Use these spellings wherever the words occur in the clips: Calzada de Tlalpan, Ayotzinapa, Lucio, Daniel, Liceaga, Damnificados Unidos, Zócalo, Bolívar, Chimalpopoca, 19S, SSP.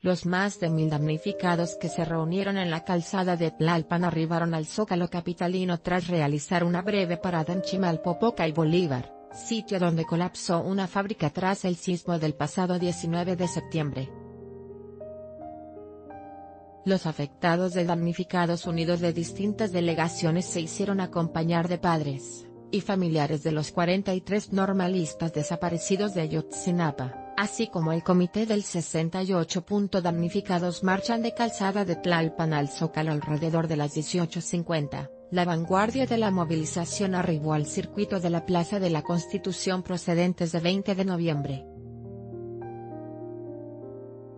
Los más de 1000 damnificados que se reunieron en la calzada de Tlalpan arribaron al Zócalo capitalino tras realizar una breve parada en Chimalpopoca y Bolívar, sitio donde colapsó una fábrica tras el sismo del pasado 19 de septiembre. Los afectados de damnificados unidos de distintas delegaciones se hicieron acompañar de padres y familiares de los 43 normalistas desaparecidos de Ayotzinapa, así como el comité del 68. Damnificados marchan de Calzada de Tlalpan al Zócalo alrededor de las 18:50, la vanguardia de la movilización arribó al circuito de la Plaza de la Constitución procedentes de 20 de noviembre.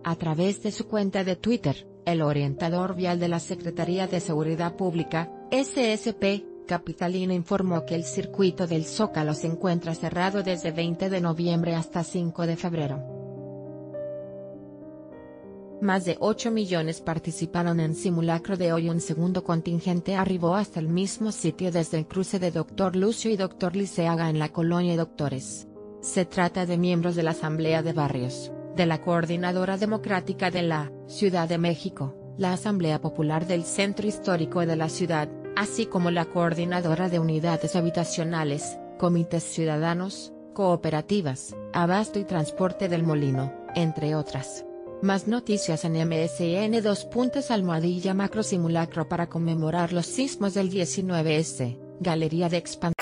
A través de su cuenta de Twitter, el orientador vial de la Secretaría de Seguridad Pública, SSP, capitalina informó que el circuito del Zócalo se encuentra cerrado desde 20 de noviembre hasta 5 de febrero. Más de 8 millones participaron en simulacro de hoy. Un segundo contingente arribó hasta el mismo sitio desde el cruce de Dr. Lucio y Dr. Liceaga en la colonia Doctores. Se trata de miembros de la Asamblea de Barrios, de la Coordinadora Democrática de la Ciudad de México, la Asamblea Popular del Centro Histórico de la Ciudad, así como la Coordinadora de Unidades Habitacionales, Comités Ciudadanos, Cooperativas, Abasto y Transporte del Molino, entre otras. Más noticias en MSN:/Macro simulacro para conmemorar los sismos del 19S, Galería de Expansión.